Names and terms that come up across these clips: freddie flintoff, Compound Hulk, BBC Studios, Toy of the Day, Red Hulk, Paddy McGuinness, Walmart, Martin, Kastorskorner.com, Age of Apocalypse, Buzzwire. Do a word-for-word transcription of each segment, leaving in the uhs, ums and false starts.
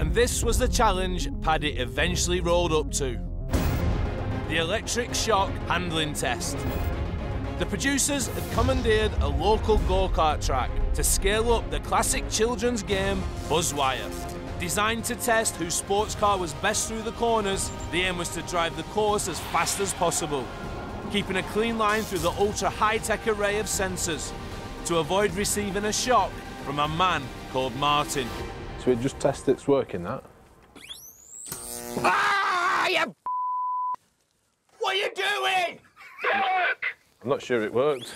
And this was the challenge Paddy eventually rolled up to. The electric shock handling test. The producers had commandeered a local go-kart track to scale up the classic children's game Buzzwire. Designed to test whose sports car was best through the corners, the aim was to drive the course as fast as possible, keeping a clean line through the ultra-high-tech array of sensors to avoid receiving a shock from a man called Martin. So it just tests it's working, that? Ah, you What are you doing? Didn't work. I'm not sure it worked.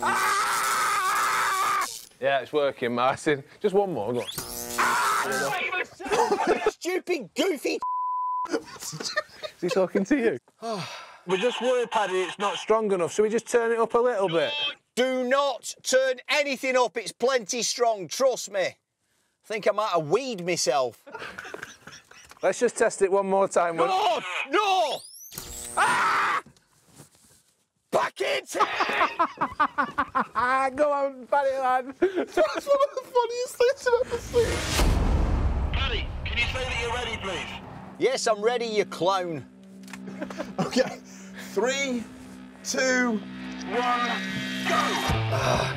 Ah! Yeah, it's working, Martin. Just one more, go on. Ah! Stupid, goofy Is he talking to you? We're just worried, Paddy, it's not strong enough, so we just turn it up a little bit. Do not turn anything up, it's plenty strong, trust me. I think I might have weed myself. Let's just test it one more time. No! One... No! Ah! Back it! Go on, Paddy, lad. That's one of the funniest things I've ever seen. Paddy, can you say that you're ready, please? Yes, I'm ready, you clown. OK, three, two, one, go! Uh,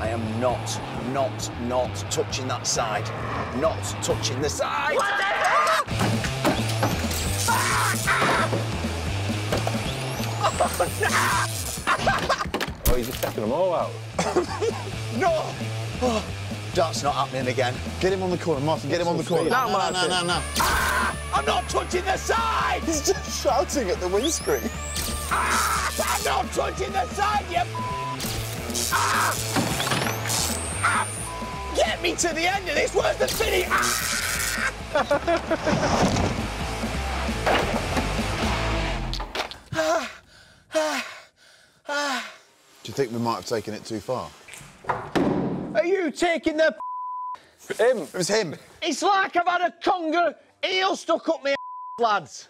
I am not, not, not touching that side. Not touching the side! What the hell? Oh, you're just taking them all out. No! Oh, that's not happening again. Get him on the corner, Martin, get him on the corner. No, no, no, no, no. Ah! I'm not touching the side! He's just shouting at the windscreen. Ah! I'm not touching the side, you... Ah! Ah! Get me to the end of this! Where's the finish? Ah! Ah, ah, ah. Do you think we might have taken it too far? Are you taking the... Him. It was him. It's like I've had a conger... Eel stuck up my ass, lads.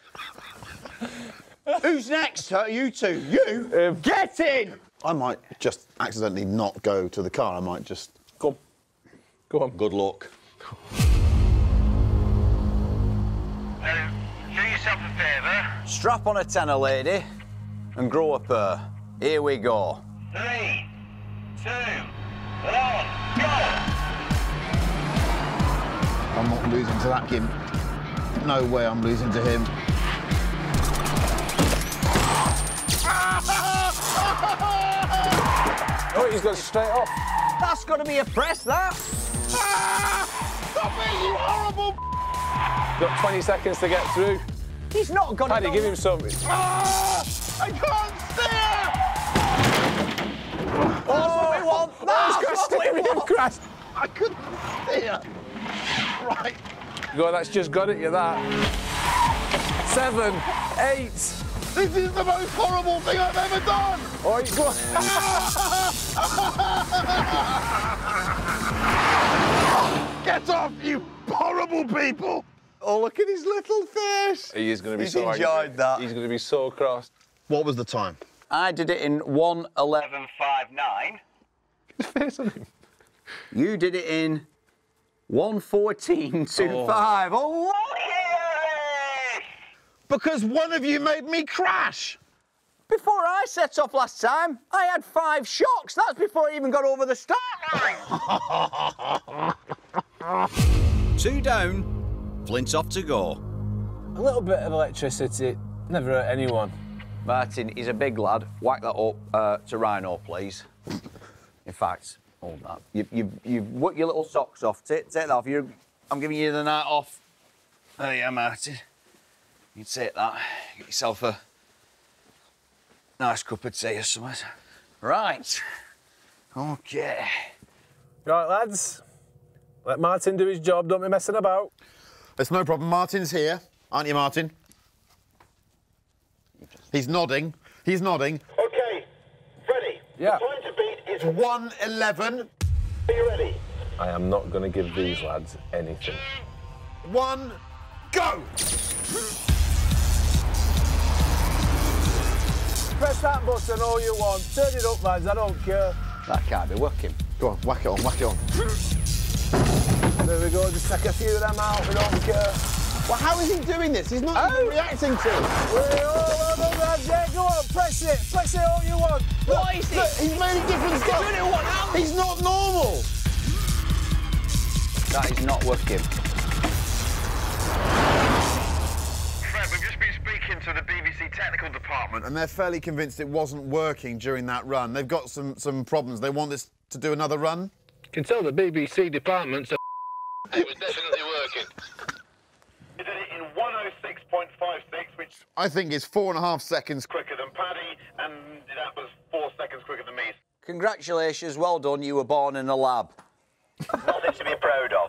Who's next? Uh, you two. You? Um, Get in! I might just accidentally not go to the car. I might just... Go on. Go on. Good luck. Uh, do yourself a favour. Strap on a tenner, lady, and grow a pair. Here we go. Three, two, one, go! I'm not losing to that gimp. No way I'm losing to him. Oh, he's gone straight off. That's got to be a press, that. Stop it, you horrible Got twenty seconds to get through. He's not going to... Paddy, give him something. Ah, I can't steer! Oh, that's what we want. That's, that's what, what we want. Crash. I couldn't steer. Right. Go, that's just got it, you that. Seven, eight. This is the most horrible thing I've ever done. Oh, you go. Get off, you horrible people! Oh, look at his little face. He is going to be He's so enjoyed angry. that. He's going to be so cross. What was the time? I did it in one eleven five nine. Get the face on him. You did it in. one fourteen two five. Oh, yeah! Because one of you made me crash. Before I set off last time, I had five shocks. That's before I even got over the start line. Two down, Flintoff to go. A little bit of electricity never hurt anyone. Martin, he's a big lad. Whack that up uh, to Rhino, please. In fact. Hold that. You've you, you worked your little socks off. Take, take that off. You're, I'm giving you the night off. There you are, Martin. You take that. Get yourself a nice cup of tea or something. Right. OK. Right, lads. Let Martin do his job. Don't be messing about. It's no problem. Martin's here. Aren't you, Martin? He's nodding. He's nodding. OK. Ready? Yeah. It's one eleven. Are you ready? I am not going to give these lads anything. One, go! Press that button all you want. Turn it up, lads, I don't care. That can't be working. Go on, whack it on, whack it on. There we go, just take a few of them out, we don't care. Well, how is he doing this? He's not oh. even reacting to it. Well, yeah, go on, press it, press it all you want. Look, what is this? Look, he's made a different step. He's doing it one hand. He's not normal. That is not working. Fred, we've just been speaking to the B B C technical department, and they're fairly convinced it wasn't working during that run. They've got some, some problems. They want this to do another run. You can tell the B B C department's a It was definitely working. He did it in one oh six point five six, which I think is four and a half seconds quicker than Paddy, and that was four seconds quicker than me. Congratulations, well done. You were born in a lab. Nothing to be proud of.